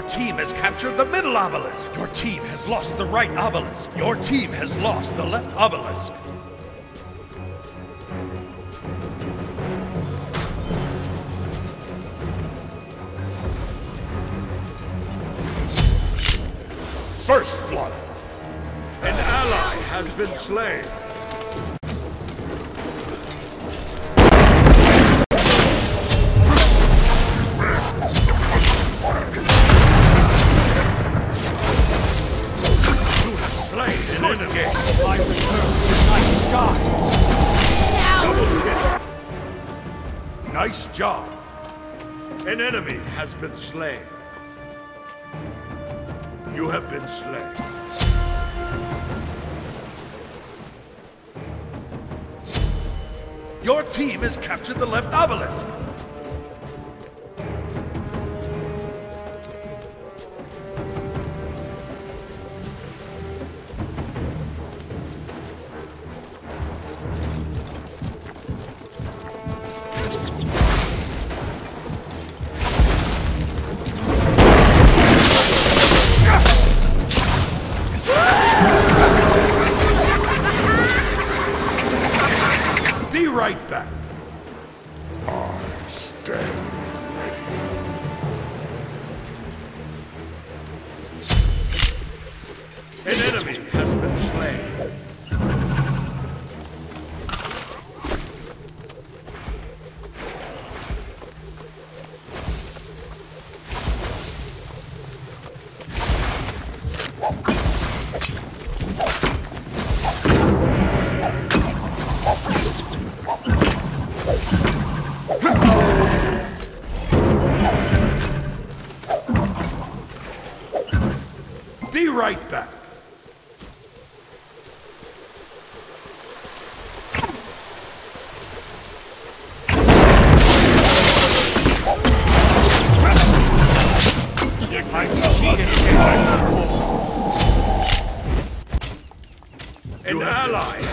Your team has captured the middle obelisk. Your team has lost the right obelisk. Your team has lost the left obelisk. First blood. An ally has been slain. Nice job. An enemy has been slain. You have been slain. Your team has captured the left obelisk. Right back. I stand ready. An enemy has been slain. Right back. An ally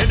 An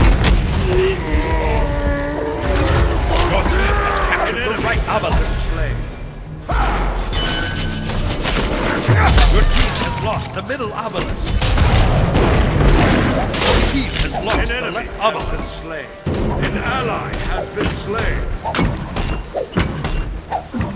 The middle obelisk. Your team has lost the left obelisk. An enemy has been slain. An ally has been slain.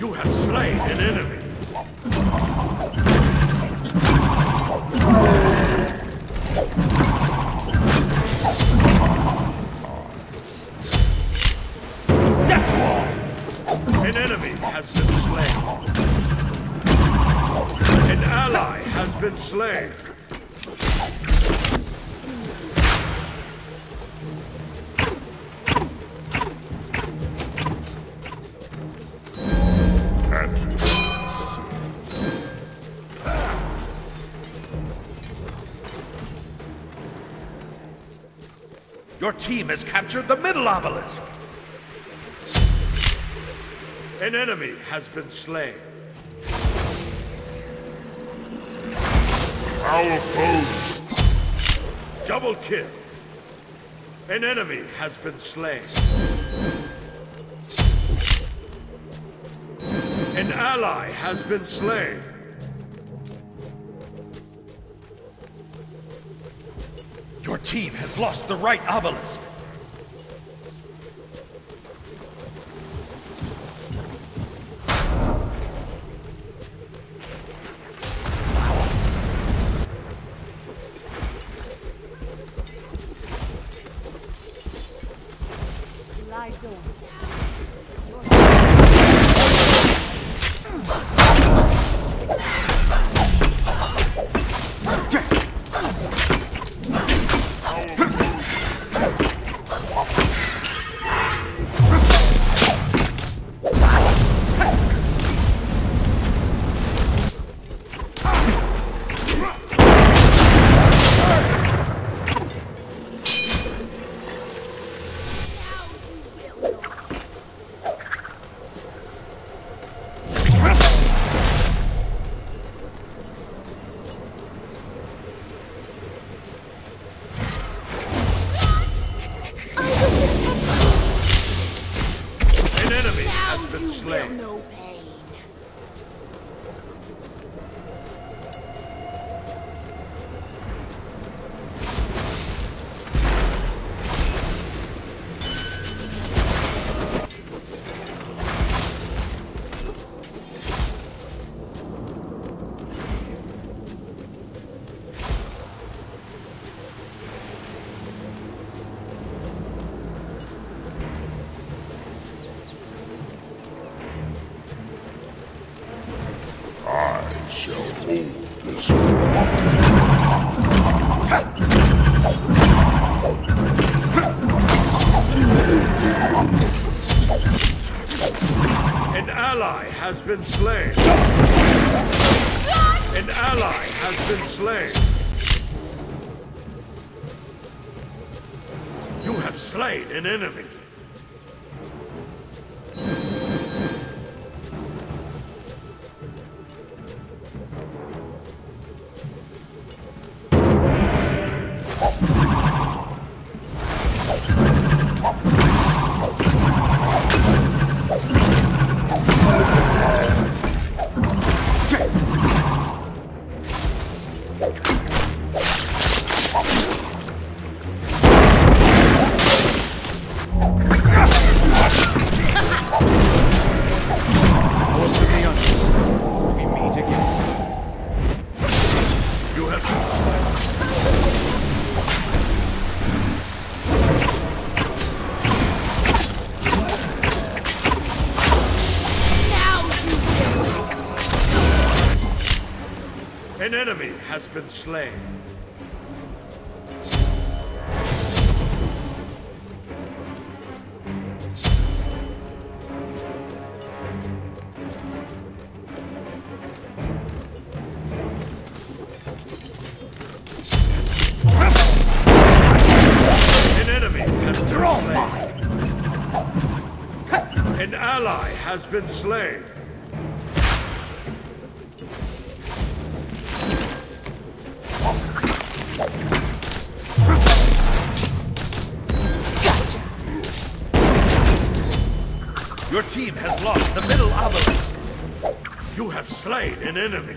You have slain an enemy. An enemy has been slain. An ally has been slain. Your team has captured the middle obelisk. An enemy has been slain. Our foes. Double kill. An enemy has been slain. An ally has been slain. Your team has lost the right obelisk. An ally has been slain. An ally has been slain. You have slain an enemy. An enemy has been slain. An enemy has been slain. An ally has been slain. Your team has lost the middle obelisk. You have slain an enemy.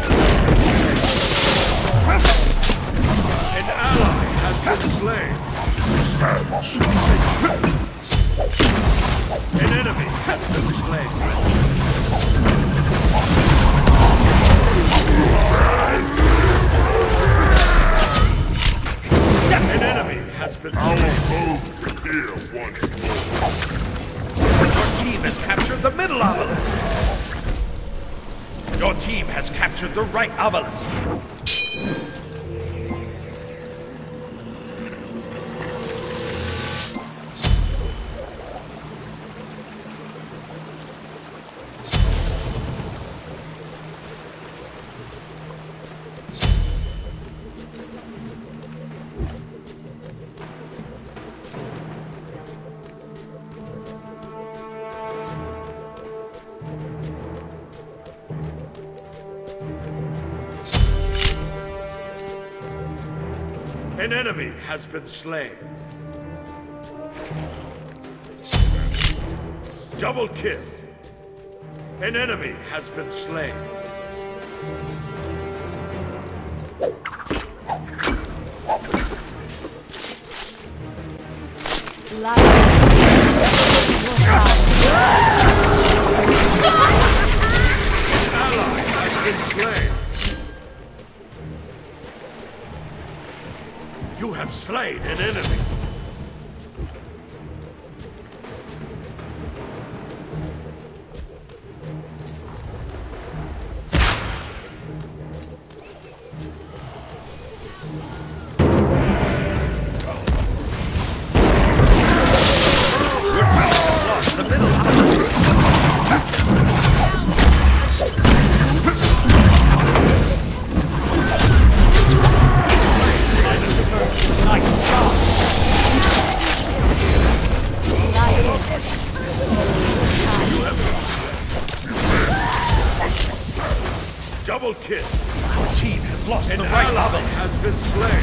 has been slain. An ally has been slain. An enemy has been slain. An enemy has been slain. Our foes appear once more. Your team has captured the middle obelisk. Your team has captured the right obelisk. An enemy has been slain. Double kill. An enemy has been slain. An ally has been slain. You have slain an enemy. Double kill. Your team has lost the right level. An ally has been slain.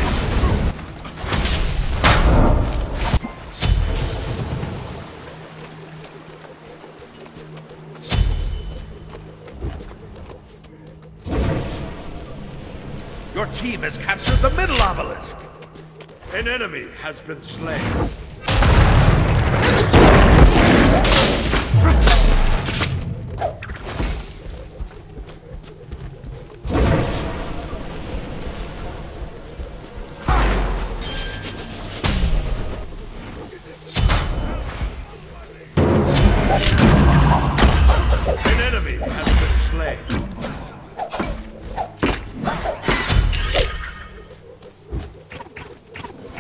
Your team has captured the middle obelisk. An enemy has been slain.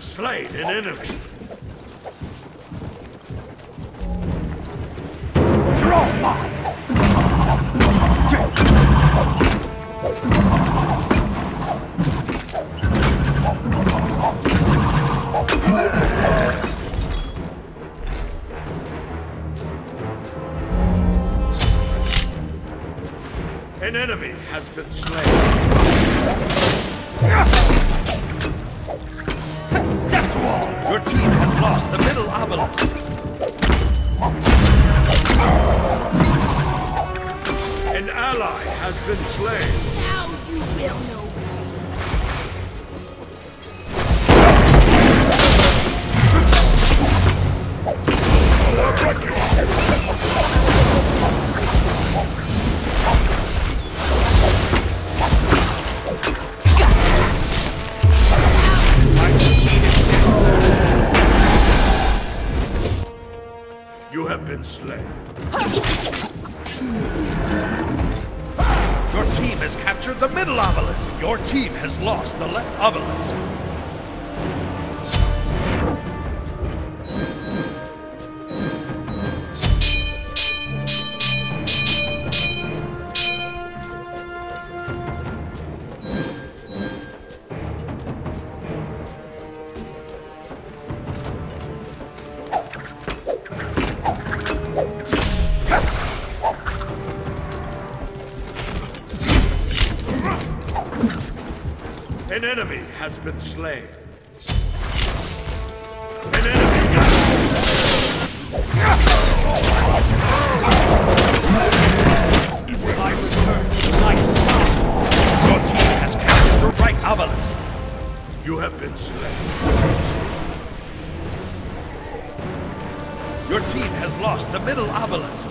Slain an enemy. Draw mine. An enemy has been slain. Your team has lost the middle obelisk. An ally has been slain. Now you will know slain. Your team has captured the middle obelisk. Your team has lost the left obelisk. An enemy has been slain. An enemy has been slain. Life's turn, life's power. Your team has captured the right obelisk. You have been slain. Your team has lost the middle obelisk.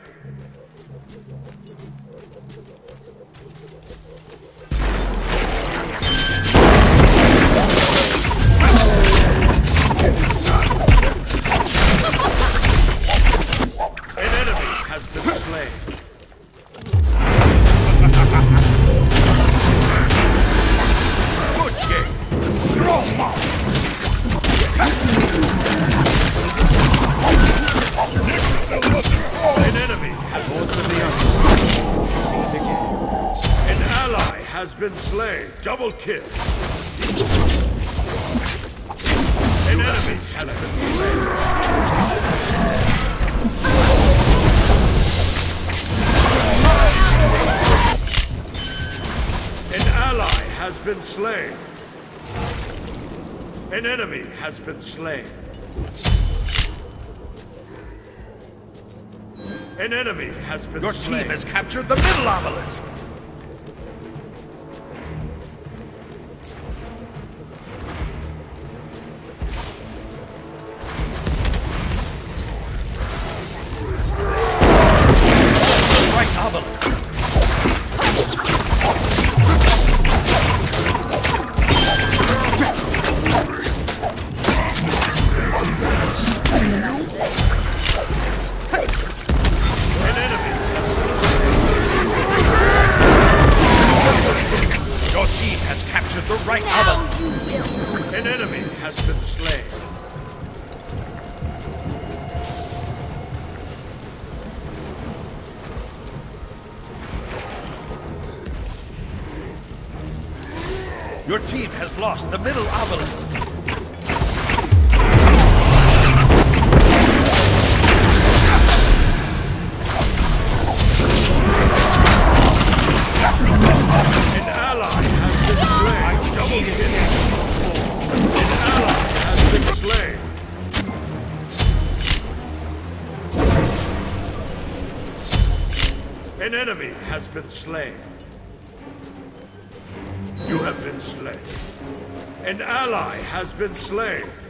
An enemy has been slain. Good game. An enemy has been slain. An ally has been slain. Double kill. An enemy has been slain. An ally has been slain. An enemy has been slain. An enemy has been slain. Your team has captured the middle obelisk. Your team has lost the middle obelisk. An ally has been slain. An ally has been slain. An enemy has been slain. You have been slain. An ally has been slain.